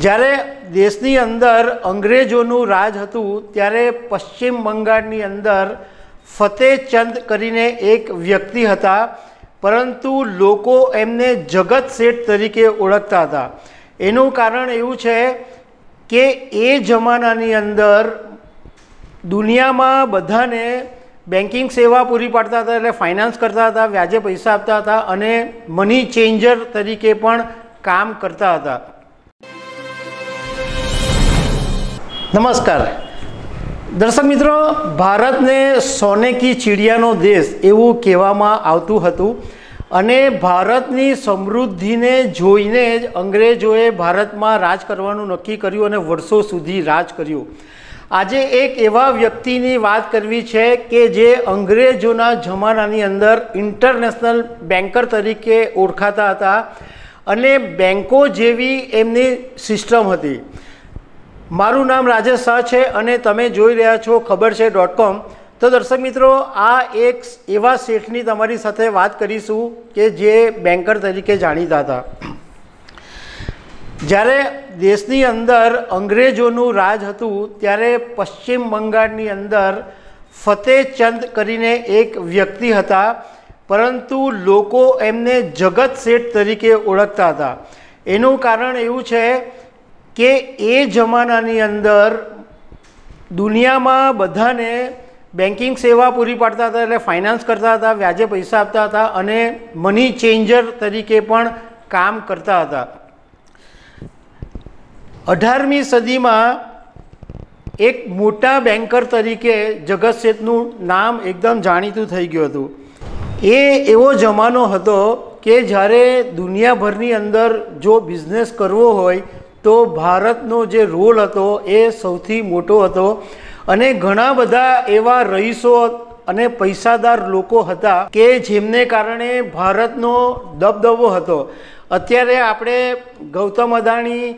જ્યારે દેશની અંદર અંગ્રેજોનું રાજ હતું ત્યારે પશ્ચિમ બંગાળની અંદર ફતેહચંદ કરીને એક વ્યક્તિ હતા, પરંતુ લોકો એમને જગત શેઠ તરીકે ઓળખતા હતા. એનું કારણ એવું છે કે એ જમાનાની અંદર દુનિયામાં બધાને બેન્કિંગ સેવા પૂરી પાડતા હતા, એટલે ફાઇનાન્સ કરતા હતા, વ્યાજે પૈસા આપતા હતા અને મની ચેન્જર તરીકે પણ કામ કરતા હતા. નમસ્કાર દર્શક મિત્રો, ભારતને સોને કી ચીડિયાનો દેશ એવું કહેવામાં આવતું હતું અને ભારતની સમૃદ્ધિને જોઈને જ અંગ્રેજોએ ભારતમાં રાજ કરવાનું નક્કી કર્યું અને વર્ષો સુધી રાજ કર્યું. આજે એક એવા વ્યક્તિની વાત કરવી છે કે જે અંગ્રેજોના જમાનાની અંદર ઇન્ટરનેશનલ બેન્કર તરીકે ઓળખાતા હતા અને બેન્કો જેવી એમની સિસ્ટમ હતી. મારું નામ રાજેશ શાહ છે અને તમે જોઈ રહ્યા છો Khabarche.com. તો દર્શક મિત્રો, આ એક એવા શેઠની તમારી સાથે વાત કરીશું કે જે બેન્કર તરીકે જાણીતા હતા. જ્યારે દેશની અંદર અંગ્રેજોનું રાજ હતું ત્યારે પશ્ચિમ બંગાળની અંદર ફતેહચંદ કરીને એક વ્યક્તિ હતા, પરંતુ લોકો એમને જગત શેઠ તરીકે ઓળખતા હતા. એનું કારણ એવું છે કે એ જમાનાની અંદર દુનિયામાં બધાને બેન્કિંગ સેવા પૂરી પાડતા હતા, એટલે ફાઇનાન્સ કરતા હતા, વ્યાજે પૈસા આપતા હતા અને મની ચેન્જર તરીકે પણ કામ કરતા હતા. 18મી સદીમાં એક મોટા બેન્કર તરીકે જગત શેઠનું નામ એકદમ જાણીતું થઈ ગયું હતું. એ એવો જમાનો હતો કે જ્યારે દુનિયાભરની અંદર જો બિઝનેસ કરવો હોય તો ભારતનો જે રોલ હતો એ સૌથી મોટો હતો અને ઘણા બધા એવા રહીશો અને પૈસાદાર લોકો હતા કે જેમને કારણે ભારતનો દબદબો હતો. અત્યારે આપણે ગૌતમ અદાણી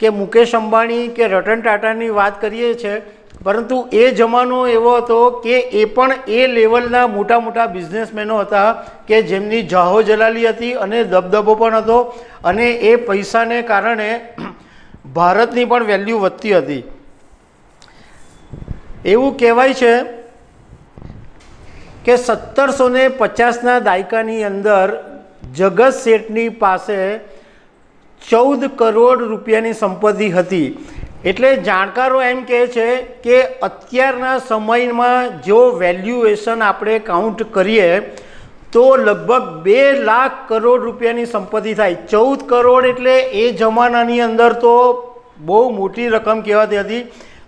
કે મુકેશ અંબાણી કે રતન ટાટાની વાત કરીએ છીએ, પરંતુ એ જમાનો એવો હતો કે એ પણ એ લેવલના મોટા મોટા બિઝનેસમેનો હતા કે જેમની જાહો જલાલી હતી અને દબદબો પણ હતો અને એ પૈસાને કારણે ભારતની પણ વેલ્યુ વધતી હતી. એવું કહેવાય છે કે 1750ના દાયકાની અંદર જગત શેઠની પાસે 14 કરોડ રૂપિયાની સંપત્તિ હતી. એટલે જાણકારો એમ કહે છે કે અત્યારના સમયમાં જો વેલ્યુએશન આપણે કાઉન્ટ કરીએ તો લગભગ 2 લાખ કરોડ રૂપિયાની સંપત્તિ થાય. 14 કરોડ એટલે એ જમાનાની અંદર તો બહુ મોટી રકમ કહેવાતી હતી.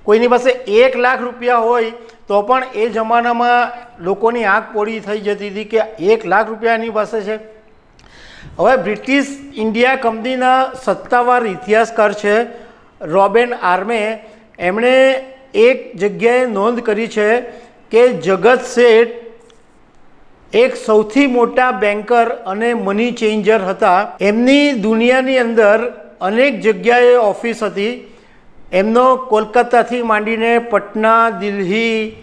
કોઈની પાસે 1 લાખ રૂપિયા હોય તો પણ એ જમાનામાં લોકોની આંખ પોળી થઈ જતી હતી કે 1 લાખ રૂપિયા એની પાસે છે. હવે બ્રિટિશ ઇન્ડિયા કંપનીના સત્તાવાર ઇતિહાસકાર છે રોબેન આર્મે, એમણે એક જગ્યાએ નોંધ કરી છે કે જગત શેઠ એક સૌથી મોટા બેન્કર અને મની ચેન્જર હતા. એમની દુનિયાની અંદર અનેક જગ્યાએ ઓફિસ હતી. એમનો કોલકાતાથી માંડીને પટના, દિલ્હી,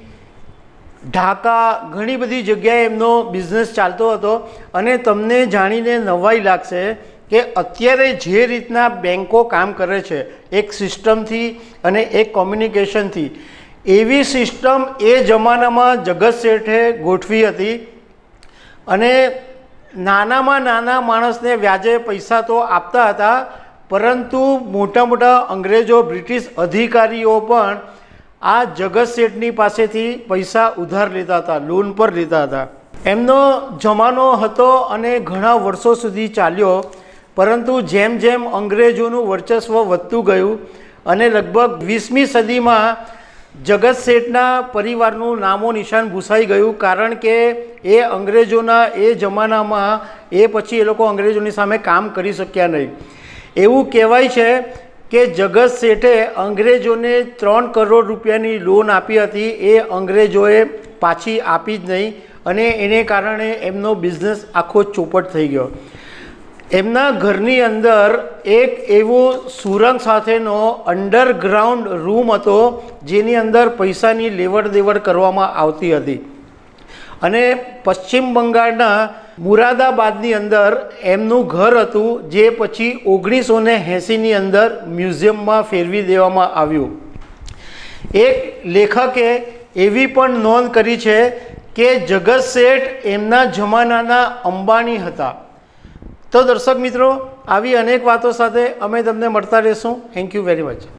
ઢાકા, ઘણી બધી જગ્યાએ એમનો બિઝનેસ ચાલતો હતો. અને તમને જાણીને નવાઈ લાગશે કે અત્યારે જે રીતના બેન્કો કામ કરે છે એક સિસ્ટમથી અને એક કોમ્યુનિકેશનથી, એવી સિસ્ટમ એ જમાનામાં જગત શેઠે ગોઠવી હતી. અને નાનામાં નાના માણસને વ્યાજે પૈસા તો આપતા હતા, પરંતુ મોટા મોટા અંગ્રેજો, બ્રિટિશ અધિકારીઓ પણ આ જગત શેઠની પાસેથી પૈસા ઉધાર લેતા હતા, લોન પર લેતા હતા. એમનો જમાનો હતો અને ઘણા વર્ષો સુધી ચાલ્યો, પરંતુ જેમ જેમ અંગ્રેજોનું વર્ચસ્વ વધતું ગયું અને લગભગ 20મી સદીમાં જગત શેઠના પરિવારનું નામો નિશાન ભૂસાઈ ગયું, કારણ કે એ અંગ્રેજોના એ જમાનામાં એ પછી એ લોકો અંગ્રેજોની સામે કામ કરી શક્યા નહીં. એવું કહેવાય છે કે જગત શેઠે અંગ્રેજોને 3 કરોડ રૂપિયાની લોન આપી હતી, એ અંગ્રેજોએ પાછી આપી જ નહીં અને એને કારણે એમનો બિઝનેસ આખો ચોપટ થઈ ગયો. એમના ઘરની અંદર એક એવો સુરંગ સાથેનો અંડરગ્રાઉન્ડ રૂમ હતો જેની અંદર પૈસાની લેવડ દેવડ કરવામાં આવતી હતી अने पश्चिम बंगाळना मुरादाबादनी अंदर एमनु घर हतुं जे पछी 1980नी अंदर म्युझियम में फेरवी देवामां आव्युं। एक लेखके एवी पण नोंद करी छे के जगत सेठ एमना जमानाना अंबाणी हता। तो दर्शक मित्रों, आवी अनेक वातों साथे अमे तमने मळता रहेशुं। Thank you very much.